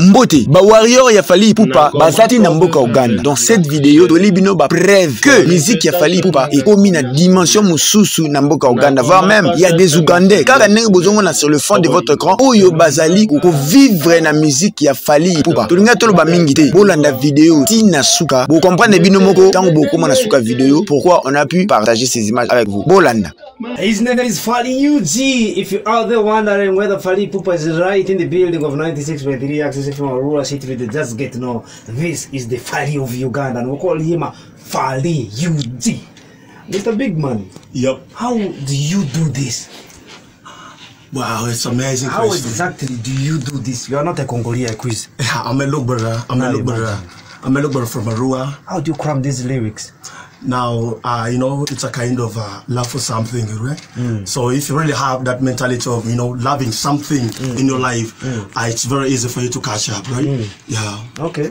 Mbote, ba warrior ya Fally Ipupa, basati na mboka Uganda. Dans cette vidéo, Tolibino ba preuve que musique ya Fally Ipupa est commis na dimension mususu na mboka Uganda, voire même il y a des Ougandais. Car neng bozongo na sur le fond de votre écran, oyo bazali ko vivre na musique ya Fally Ipupa. Tolinga tolo ba mingité, bolanda vidéo tina suka, bo comprendre binomoko tango bokoma na suka vidéo, pourquoi on a pu partager ces images avec vous. Bolanda. His name is Fali Uji. If you are the wondering whether Fally Ipupa is right in the building of 96.3 access from Arua city, just get to know this is the Fally of Uganda, and we call him Fally UG. Mr. Big Man, yep. How do you do this? Wow, it's amazing. How question. Exactly do you do this? You are not a Congolian quiz. I'm a Lugbara. I'm a Lugbara from Arua. How do you cram these lyrics? Now, you know, it's a kind of love for something, right? Mm. So if you really have that mentality of, you know, loving something in your life, it's very easy for you to catch up, right? Mm. Yeah. Okay.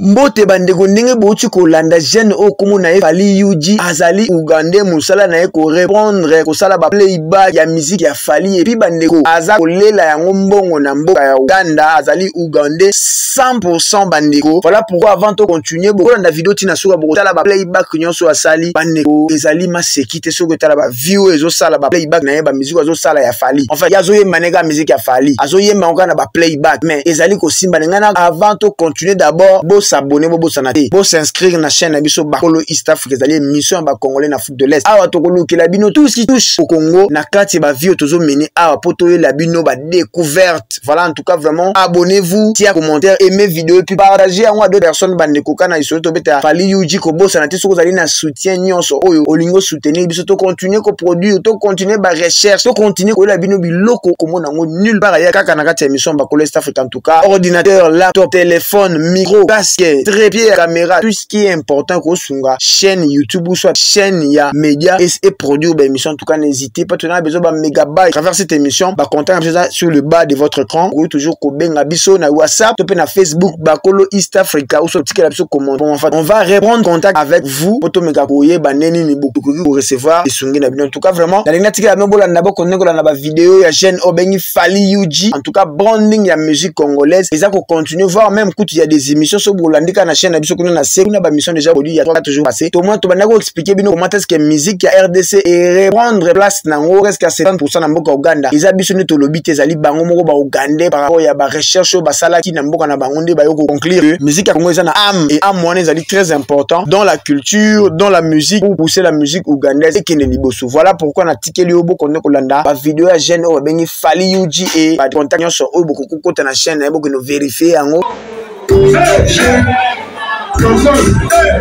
Mbote bandeko ndenge bochi kolanda jeune okumu na Fally UG azali Uganda musala na ko répondre ko sala ba playback ya musique ya Fally, et puis bandeko aza kolela yango mbongo na mboka ya Uganda azali Uganda 100% bandeko. Voilà pourquoi avant de continuer bokolanda vidéo tina suka bokotala ba playback nyonso asali bandeko ezali masekite soko tala ba view ezo sala ba playback na ba musique azo sala ya Fally. En fait yazo yemba na musique ya Fally azo yemba ngana ba playback mais ezali ko simba ngana. Avant de continuer d'abord bo s'abonner bo sanate bo s'inscrire na chaîne na biso Bakolo Est Afrique, ezali émission ba congolais na foot de l'est. Awa tokoluki la bino tout ce qui touche au Congo na kati ba vie tozo mené awa potoye la bino ba découverte. Voilà, en tout cas vraiment abonnez-vous, tia commentaire, aimez vidéo et puis partagez à d'autres personnes bandeko kana iso to beta Fally UG ko bo sanate soko zali na soutien nyonso oyo olingo soutenir biso to continuer ko produire to continuer ba recherche to continuer ko la bino biloko komona ngo nulle part ya kaka na kati émission Bakolo Est Afrique. En tout cas ordinateur, laptop, téléphone, micro, casque, trépied, caméra, tout ce qui est important qu'on sunga chaîne YouTube ou soit chaîne ya média et produire des émissions. En tout cas, n'hésitez pas, tu n'as besoin d'un mégabyte. À travers cette émission, bah contact sur le bas de votre écran ou toujours Kobenga biso na WhatsApp, topé na Facebook, Bakolo Est Afrique ou soit ticket la biso comment. Bon, en fait, on va reprendre contact avec vous pour mégaboyer baneni ni beaucoup pour recevoir des sungi na. En tout cas, vraiment, la ligne ticket la même bola na ba connait la ba vidéo ya chaîne Obengi Fally UG. En tout cas, branding ya musique congolaise, et ça qu'on continue voir même quand il y a des émissions sur Bolandika na chaîne na biso kuna na se kuna ba mission déjà produit il y a 3-4 jours passé. Au moins tu vas nous expliquer bino comment est-ce que musique ya RDC et reprendre place na ngo presque à 70% na mboka Uganda. Ils abisonné to lobby tezali bango moko ba Uganda par rapport ya ba recherche ba sala ki na mboka na bango nde ba yoko conclure que musique ya Congo eza na âme et âme wana ezali très important dans la culture, dans la musique pour pousser la musique ougandaise et kende liboso. Voilà pourquoi na tikeli obo konne kolanda ba vidéo ya jeune o bengi Fally UG et ba contact nyo so obo kokota na chaîne na boko no vérifier ango. Hey!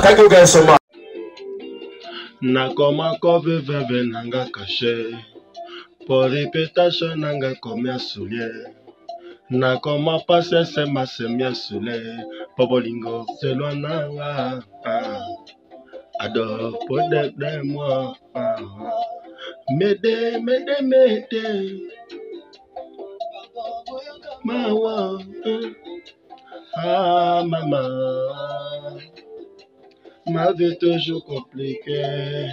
Thank you guys so much. Nakoma kobe veve nanga kashe. Por reputation nanga komia sule. Nakoma pase sema semia sule. Pobolingo selwa nanga. Ador podek de moi. Mede, mede, mede. Mawa. Ah, maman, ma vie toujours compliquée.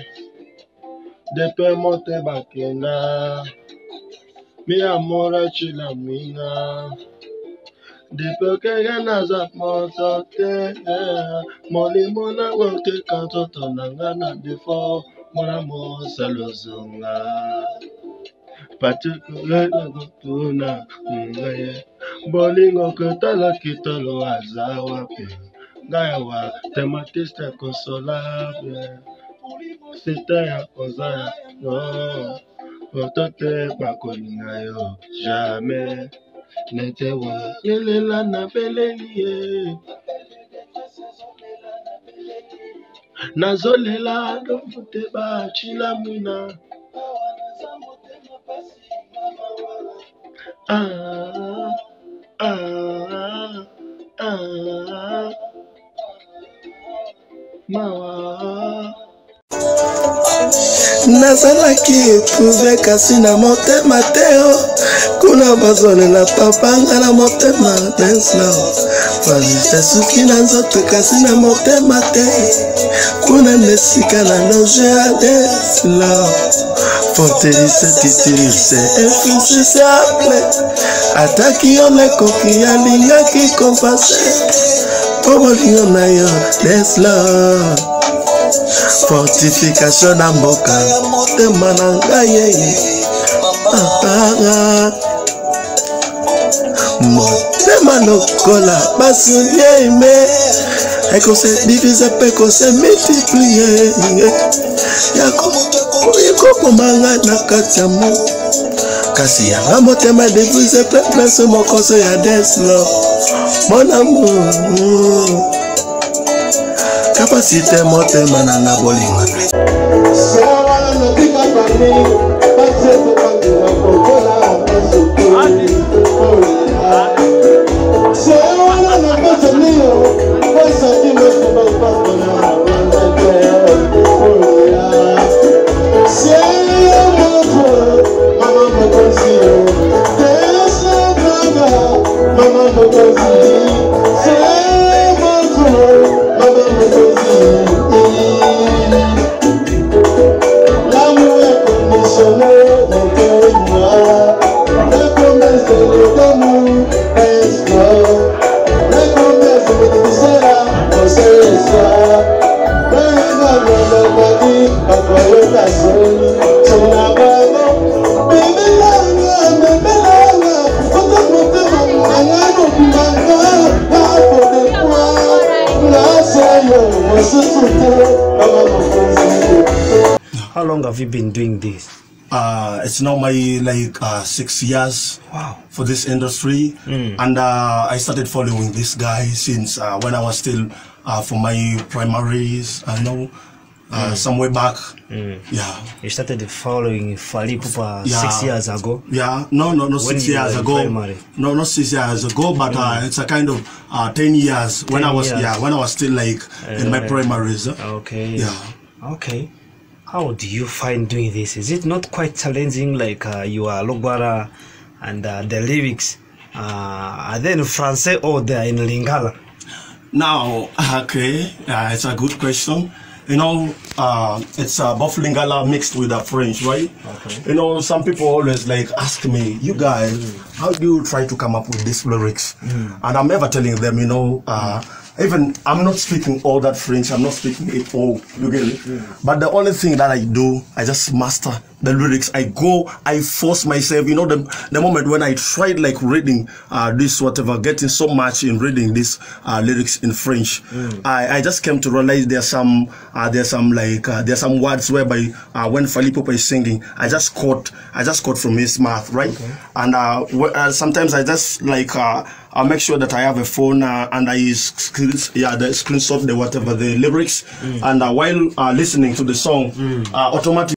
Depuis mon tebakena, mi amour tu la mina. Depuis que rien n'a jamais sorti, mon limon a goûté quand on a un défaut. Mon amour c'est le zonga. Particulier la gotuna, bolingo kutala kitolo azawape, gawa tematiste consolable, c'était à cause non, pour te bakolina yo jamais, n'était wa yele la na beleliye, nazolela do fute ba chila muna. Nazalaki trouve kasi na motema teo kuna bazone na papanga na motema dance now bazisa suki na nzoto kasi na motema te kuna nesika na noje a dance now fortelise titirise efusise aple ataki omekoki alingaki kompase pobolingo na yo dance now fortification na mboka motema na ngai apara motema lokola basulie me ekose divise pe kose multiplie yakokomanga na kati ya mo kasi yanga motema divise pe place mokoso ya deslo mon amour capacité montée manana bowling. How long have you been doing this? It's now my 6 years. Wow. For this industry. And I started following this guy since when I was still for my primaries, I know. Somewhere back, yeah. You started following Fally Ipupa 6 years ago. Yeah, no, when 6 years ago. Primary? No, not 6 years ago, but it's a kind of 10 years when I was when I was still in my primaries. Okay. Yeah. Okay. How do you find doing this? Is it not quite challenging? You are Lugbara, and the lyrics are they in French or they are in Lingala? Now, okay, it's a good question. You know, it's both Lingala mixed with French, right? Okay. You know, some people always ask me, you guys, how do you try to come up with these lyrics? And I'm never telling them, you know, even I'm not speaking all that French, I'm not speaking it all, you get it? But the only thing that I do, I just master the lyrics. I force myself, you know, the moment when I tried reading this, whatever, getting so much in reading these lyrics in French, I just came to realize there's some words whereby when Fally Ipupa is singing, I just quote from his mouth, right? Okay. And sometimes I just I make sure that I have a phone and I screenshot the lyrics, and while listening to the song, automatically.